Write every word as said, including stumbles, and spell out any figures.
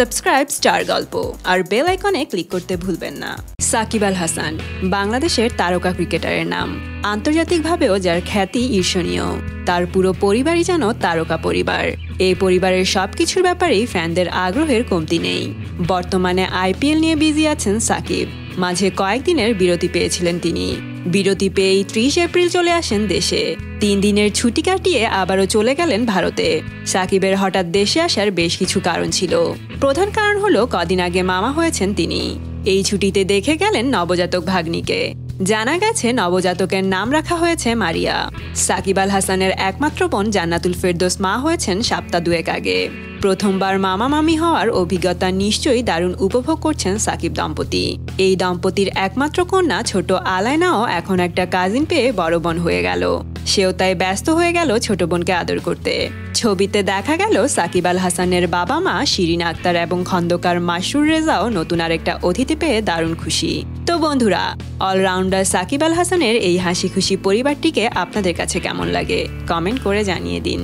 Subscribe star गल्प और bell आइकने click करते भूलें ना। সাকিব আল হাসান बांग्लादेशेर तारका क्रिकेटारेर नाम, आंतर्जातिकभाबेओ जार ख्याति ईर्षणीय। तार पुरो परिवारई जेन तारका परिवार। एई परिवारेर सबकिछुर ब्यापारेई फैनदेर आग्रहेर कमति नेई। बर्तमाने आईपीएल निये बिजी आछेन সাকিব। माझे कयेकदिनेर बिरति पेयेछिलेन तिनि। बिरति पेयेई त्रिश एप्रिल चले आसेन देशे। तीन दिनेर छुट्टी काटिये आबारो चले गेलेन भारते। সাকিবের हठात् देशे आसार बेश किछु कारण छिलो। प्रधान कारण हलो कदिन आगे मामा हयेछेन तिनि। এই ছুটিতে দেখে গেলেন নবজাতক ভাগ্নিকে। জানা গেছে নবজাতকের নাম রাখা হয়েছে মারিয়া। সাকিব আল হাসানের একমাত্র বোন জান্নাতুল ফেরদৌস মা হয়েছেন সপ্তাহ দুয়েক আগে। প্রথমবার মামা মামি হওয়ার অভিজ্ঞতা নিশ্চয়ই দারুণ উপভোগ করছেন সাকিব দম্পতি। এই দম্পতির একমাত্র কন্যা ছোট আলায়নাও এখন একটা কাজিন পেয়ে বড় বোন হয়ে গেল। সেও তাই ব্যস্ত হয়ে গেল ছোট বোনকে আদর করতে। ছবিতে দেখা গেল সাকিব আল হাসানের বাবা মা শিরিন আক্তার এবং খন্দকার মাসুর রেজাও নতুন আরেকটা অতিথি পেয়ে দারুণ খুশি। তো বন্ধুরা, অলরাউন্ডার সাকিব আল হাসানের এই হাসি খুশি পরিবারটিকে আপনাদের কাছে কেমন লাগে কমেন্ট করে জানিয়ে দিন।